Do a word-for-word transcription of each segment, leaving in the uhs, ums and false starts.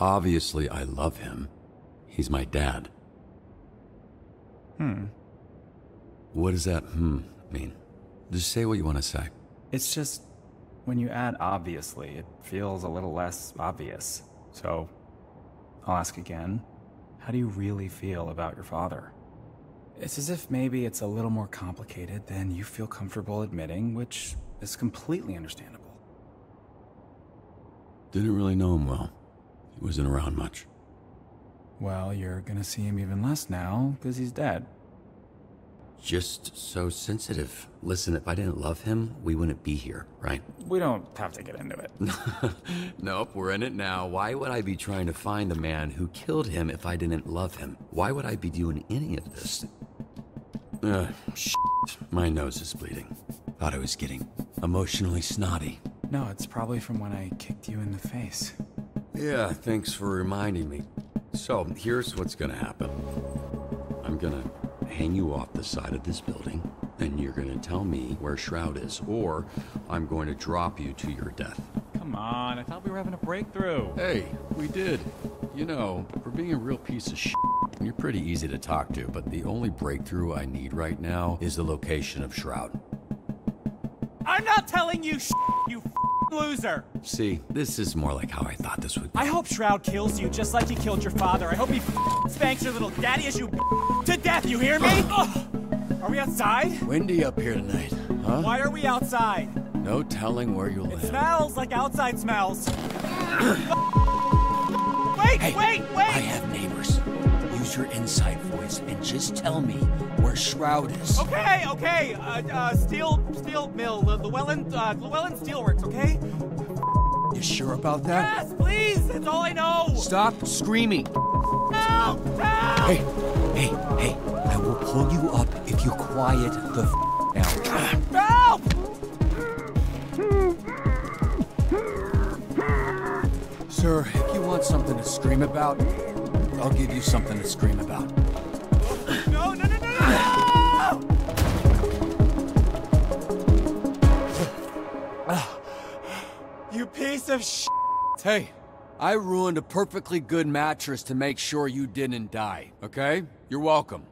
Obviously, I love him. He's my dad. Hmm. What does that hmm mean? Just say what you want to say. It's just, when you add obviously, it feels a little less obvious. So, I'll ask again, how do you really feel about your father? It's as if maybe it's a little more complicated than you feel comfortable admitting, which is completely understandable. Didn't really know him well. He wasn't around much. Well, you're gonna see him even less now, because he's dead. Just so sensitive. Listen, if I didn't love him, we wouldn't be here, right? We don't have to get into it. Nope, we're in it now. Why would I be trying to find the man who killed him if I didn't love him? Why would I be doing any of this? Ugh, shit. My nose is bleeding. Thought I was getting emotionally snotty. No, it's probably from when I kicked you in the face. Yeah, thanks for reminding me. So, here's what's gonna happen. I'm gonna hang you off the side of this building, and you're gonna tell me where Shroud is, or I'm going to drop you to your death. Come on, I thought we were having a breakthrough. Hey, we did. You know, for being a real piece of shit, you're pretty easy to talk to, but the only breakthrough I need right now is the location of Shroud. I'm not telling you shit, you f***ing loser! See, this is more like how I thought this would be. I hope Shroud kills you just like he killed your father. I hope he f***ing spanks your little daddy as you to death, you hear me? Oh. Are we outside? Windy up here tonight, huh? Why are we outside? No telling where you'll live. It smells like outside smells. Wait, hey, wait, wait! I have neighbors. Use your inside voice and just tell me where Shroud is. Okay, okay. Uh, uh, steel, steel mill, Llewellyn, uh, Llewellyn steelworks. Okay. You sure about that? Yes, please. That's all I know. Stop screaming. Help! Help! Hey, hey, hey! I will pull you up if you quiet the f down. Help! Sir, if you want something to scream about, I'll give you something to scream about. No, no, no, no, no! You piece of shit! Hey, I ruined a perfectly good mattress to make sure you didn't die, okay? You're welcome.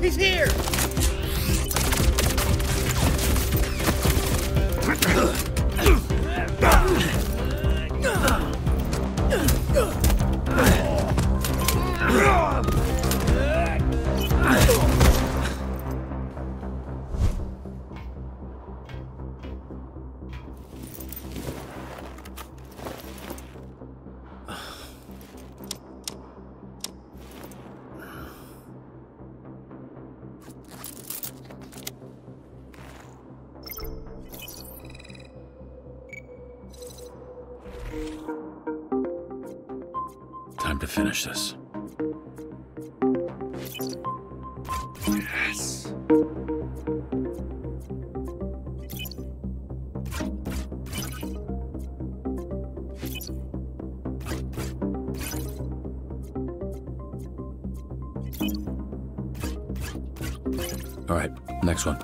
He's here! Time to finish this. Yes. All right, next one.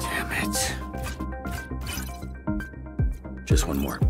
Damn it. Just one more.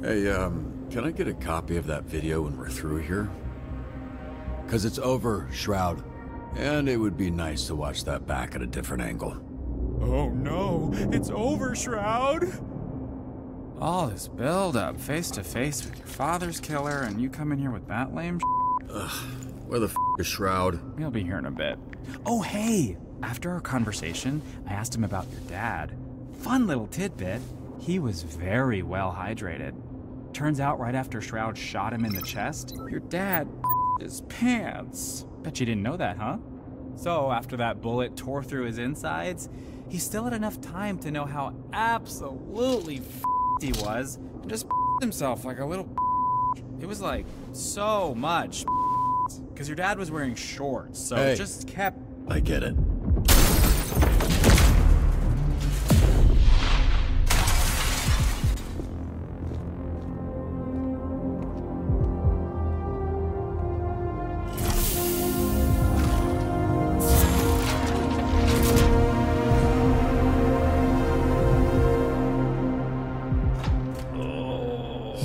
Hey, um, can I get a copy of that video when we're through here? 'Cause it's over, Shroud. And it would be nice to watch that back at a different angle. Oh no, it's over, Shroud! All this build-up, face-to-face with your father's killer, and you come in here with that lame shit? Ugh, where the f*** is Shroud? He'll be here in a bit. Oh hey! After our conversation, I asked him about your dad. Fun little tidbit. He was very well hydrated. Turns out right after Shroud shot him in the chest, your dad his pants. Bet you didn't know that, huh? So after that bullet tore through his insides, he still had enough time to know how absolutely f***ed he was and just f***ed himself like a little f***ed. It was like so much f***ed, because your dad was wearing shorts, so hey, just kept... I get it.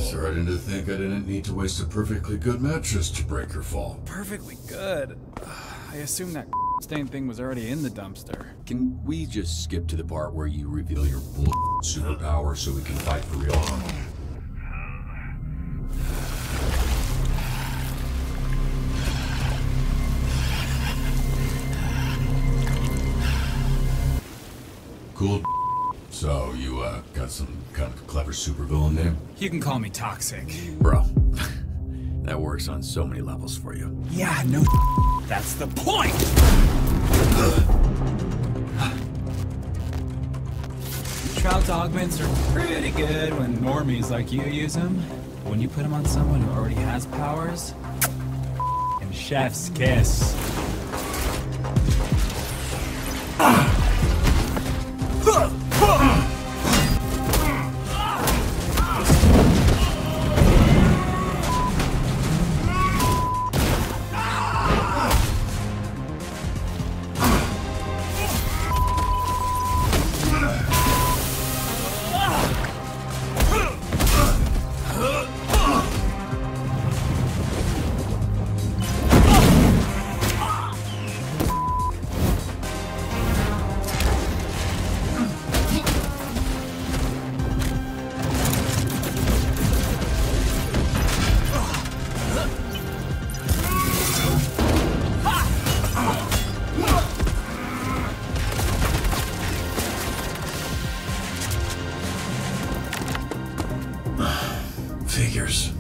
Starting to think I didn't need to waste a perfectly good mattress to break her fall. Perfectly good? I assume that stain thing was already in the dumpster. Can we just skip to the part where you reveal your bullshit superpower so we can fight for real? Cool. So, you, uh, got some kind of clever supervillain name? You can call me Toxic. Bro, that works on so many levels for you. Yeah, no that's the point! Shroud's augments are pretty good when normies like you use them. But when you put them on someone who already has powers, and chef's kiss. Figures.